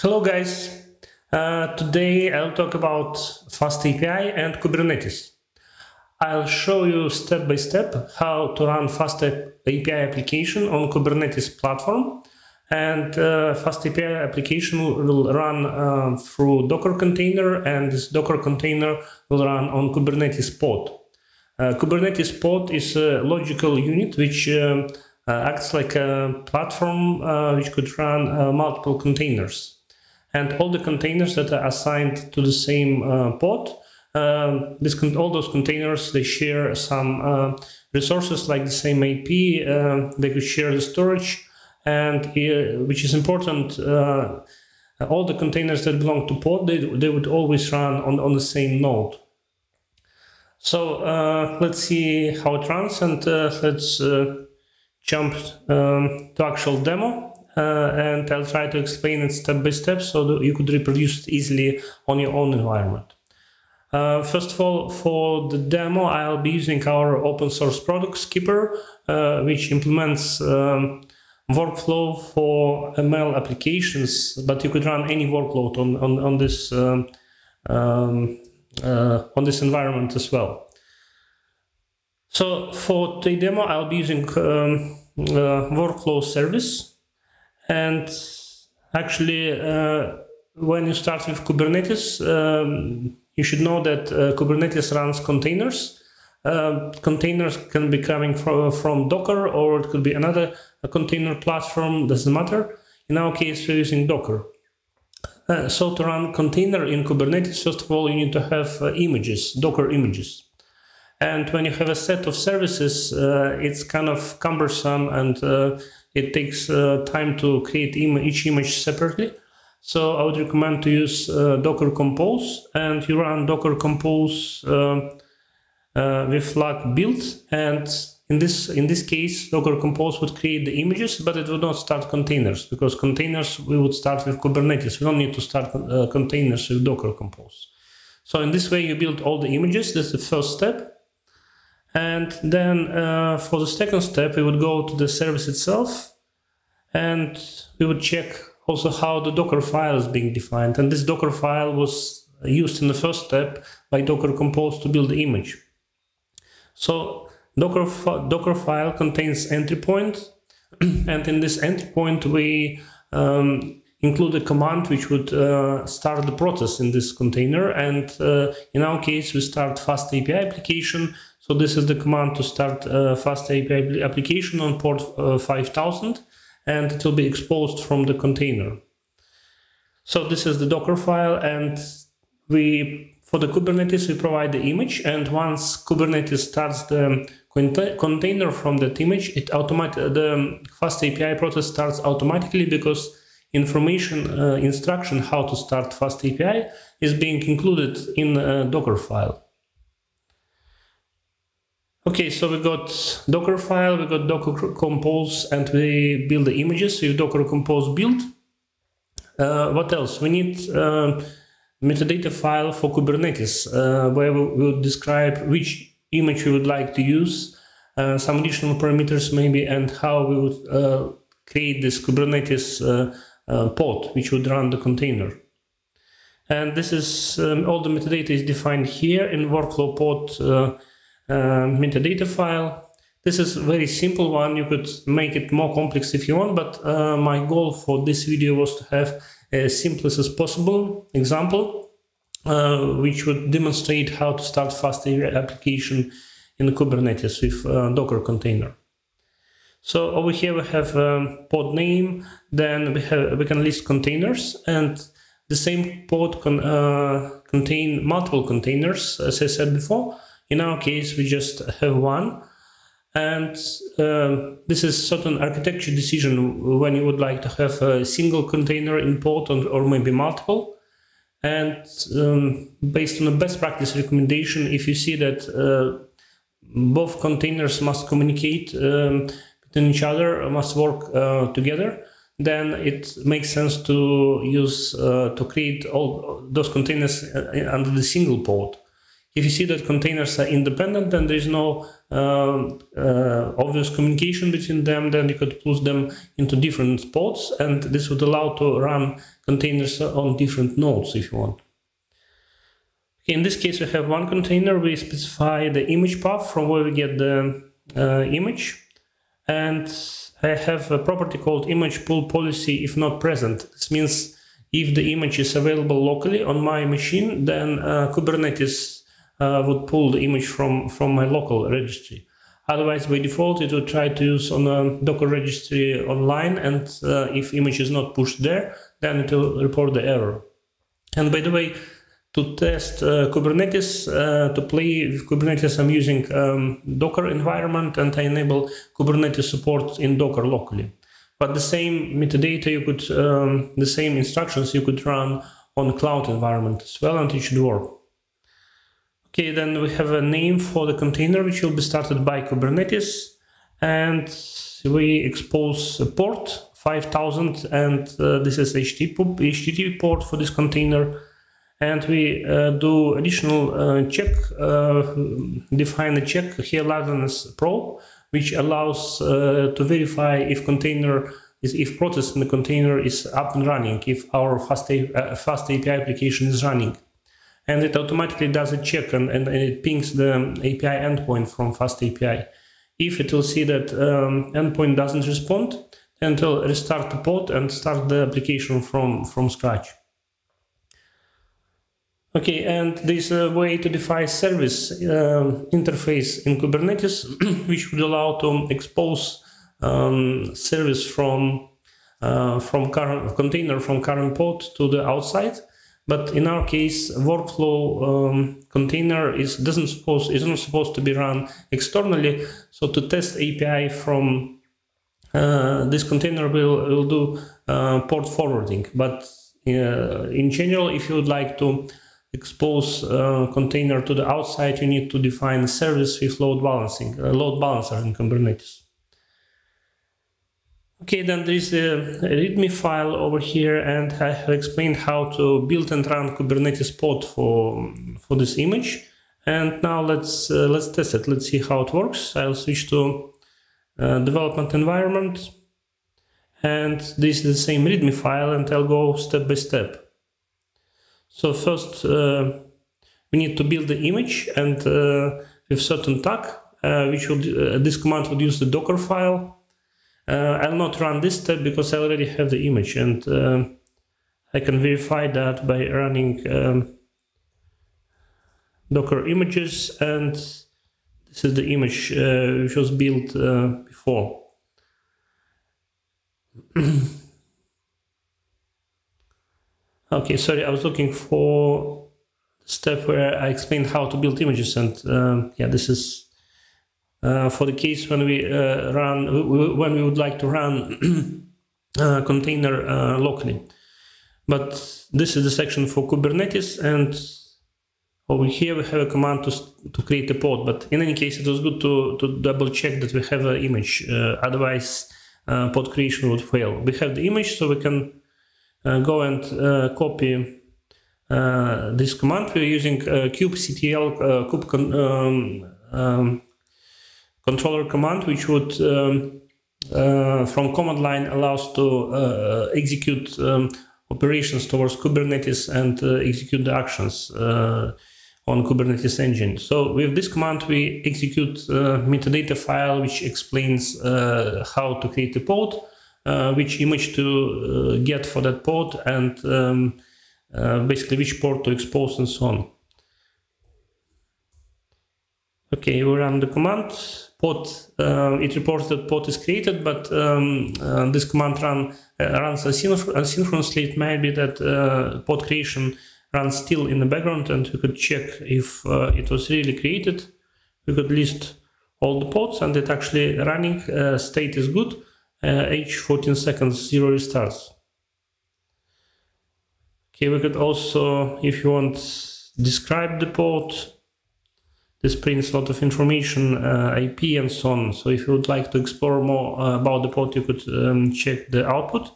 Hello guys, today I'll talk about FastAPI and Kubernetes. I'll show you step by step how to run FastAPI application on Kubernetes platform, and FastAPI application will run through Docker container, and this Docker container will run on Kubernetes pod. Kubernetes pod is a logical unit which acts like a platform which could run multiple containers. And all the containers that are assigned to the same pod, all those containers, they share some resources like the same IP, they could share the storage, and which is important, all the containers that belong to pod, they would always run on the same node. So let's see how it runs, and let's jump to actual demo. And I'll try to explain it step by step so that you could reproduce it easily on your own environment. First of all, for the demo, I'll be using our open source product Skipper, which implements workflow for ML applications, but you could run any workload on this environment as well. So for the demo, I'll be using workflow service. And actually, when you start with Kubernetes, you should know that Kubernetes runs containers. Containers can be coming from Docker, or it could be another container platform, doesn't matter. In our case, we're using Docker. So to run container in Kubernetes, first of all, you need to have images, Docker images. And when you have a set of services, it's kind of cumbersome, and it takes time to create each image separately. So I would recommend to use Docker Compose, and you run Docker Compose with lag build. And in this case, Docker Compose would create the images, but it would not start containers, because containers we would start with Kubernetes. We don't need to start containers with Docker Compose. So in this way, you build all the images. That's the first step. And then for the second step, we would go to the service itself, and we would check also how the Docker file is being defined. And this Docker file was used in the first step by Docker Compose to build the image. So Docker file contains entry point, and in this entry point, we include a command which would start the process in this container. And in our case, we start FastAPI application. So this is the command to start FastAPI application on port 5000, and it will be exposed from the container. So this is the Docker file, and for the Kubernetes, we provide the image, and once Kubernetes starts the container from that image, the FastAPI process starts automatically, because information, instruction how to start FastAPI is being included in a Docker file. Okay, so we got Docker file, we got Docker Compose, and we build the images with Docker Compose build. What else? We need metadata file for Kubernetes, where we'll describe which image we would like to use, some additional parameters maybe, and how we would create this Kubernetes pod, which would run the container. And this is, all the metadata is defined here in workflow pod metadata file. This is a very simple one. You could make it more complex if you want, but my goal for this video was to have as simplest as possible example, which would demonstrate how to start FastAPI application in Kubernetes with Docker container. So over here we have pod name, then we can list containers, and the same pod can contain multiple containers, as I said before. In our case, we just have one, and this is certain architecture decision when you would like to have a single container in pod, or maybe multiple. And based on a best practice recommendation, if you see that both containers must communicate between each other, must work together, then it makes sense to use to create all those containers under the single pod. If you see that containers are independent, then there is no obvious communication between them, then you could push them into different pods, and this would allow to run containers on different nodes if you want. Okay, in this case, we have one container. We specify the image path from where we get the image, and I have a property called image pull policy if not present. This means if the image is available locally on my machine, then Kubernetes would pull the image from my local registry. Otherwise, by default, it would try to use on a Docker registry online, and if image is not pushed there, then it will report the error. And by the way, to test Kubernetes, to play with Kubernetes, I'm using Docker environment, and I enable Kubernetes support in Docker locally. But the same metadata, you could, the same instructions you could run on cloud environment as well, and it should work. Okay, then we have a name for the container, which will be started by Kubernetes, and we expose a port 5000, and this is HTTP port for this container. And we do additional check, define a check here, liveness probe, which allows to verify if process in the container is up and running, if our FastAPI application is running. And it automatically does a check, and it pings the API endpoint from FastAPI. If it will see that endpoint doesn't respond, then it will restart the pod and start the application from scratch. Okay, and there's a way to define service interface in Kubernetes, which would allow to expose service from current container, from current pod to the outside. But in our case, workflow container is not supposed to be run externally. So to test API from this container, will do port forwarding. But in general, if you would like to expose container to the outside, you need to define a service with load balancer in Kubernetes. Okay, then there is a README file over here, and I have explained how to build and run Kubernetes pod for this image. And now let's test it. Let's see how it works. I'll switch to development environment, and this is the same README file, and I'll go step by step. So first, we need to build the image, and with certain tag, this command would use the Docker file. I'll not run this step because I already have the image, and I can verify that by running Docker images, and this is the image which was built before. Okay, sorry, I was looking for the step where I explained how to build images, and yeah, this is for the case when we would like to run a container locally. But this is the section for Kubernetes, and over here we have a command to create a pod. But in any case, it was good to double check that we have an image. Otherwise, pod creation would fail. We have the image, so we can go and copy this command. We're using kubectl controller command, which would from command line allows to execute operations towards Kubernetes and execute the actions on Kubernetes engine. So with this command, we execute metadata file, which explains how to create a pod, which image to get for that pod, and basically which port to expose and so on. Okay, we run the command. Pod, it reports that pod is created, but this command runs asynchronously. It might be that pod creation runs still in the background, and we could check if it was really created. We could list all the pods, and it actually running, state is good. Age 14 seconds, 0 restarts. Okay, we could also, if you want, describe the pod. This prints a lot of information, IP and so on. So if you would like to explore more about the pod, you could check the output.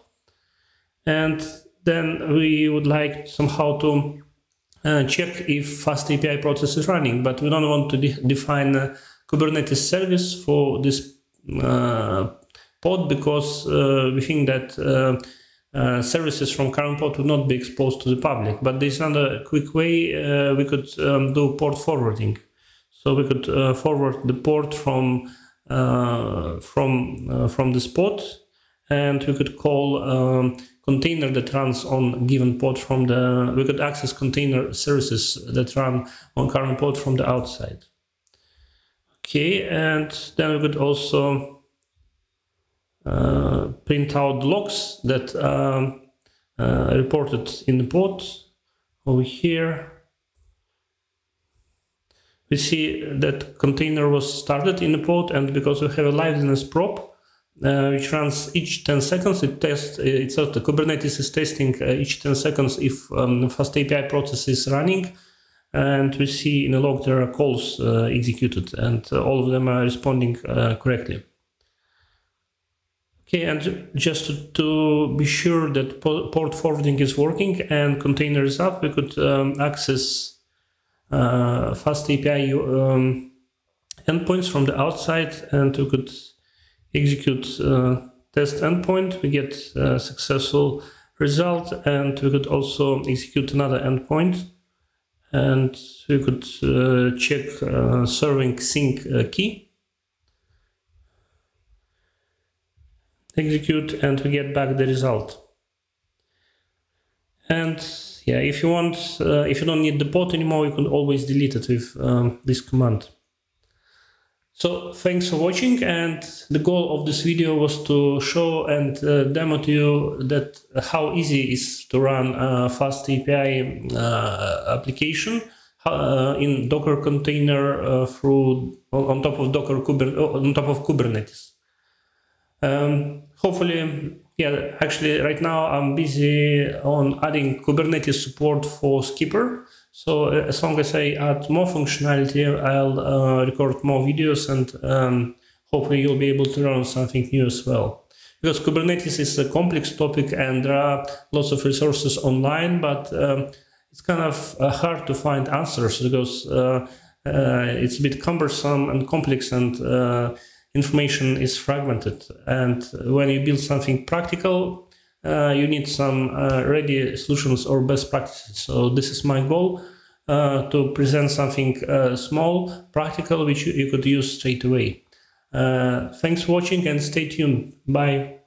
And then we would like somehow to check if FastAPI process is running, but we don't want to define Kubernetes service for this pod, because we think that services from current pod would not be exposed to the public. But there's another quick way we could do port forwarding. So we could forward the port from this pod, and we could call container that runs on given pod from the, we could access container services that run on current pod from the outside. Okay, and then we could also print out logs that are reported in the pod. Over here we see that container was started in the pod, and because we have a liveness probe which runs each 10 seconds, it tests itself. The Kubernetes is testing each 10 seconds if the FastAPI process is running, and we see in the log there are calls executed, and all of them are responding correctly. Okay, and just to be sure that port forwarding is working and container is up, we could access FastAPI endpoints from the outside, and we could execute test endpoint. We get a successful result, and we could also execute another endpoint, and we could check serving sync key. Execute, and we get back the result. And yeah, if you want, if you don't need the pod anymore, you can always delete it with this command. So thanks for watching, and the goal of this video was to show and demo to you that how easy it is to run a FastAPI application in Docker container through on top of Docker on top of Kubernetes. Hopefully, yeah, actually right now I'm busy on adding Kubernetes support for Skipper. So as long as I add more functionality, I'll record more videos, and hopefully you'll be able to learn something new as well. Because Kubernetes is a complex topic and there are lots of resources online, but it's kind of hard to find answers because it's a bit cumbersome and complex, and information is fragmented. And when you build something practical, you need some ready solutions or best practices. So this is my goal, to present something small, practical, which you could use straight away. Thanks for watching, and stay tuned. Bye.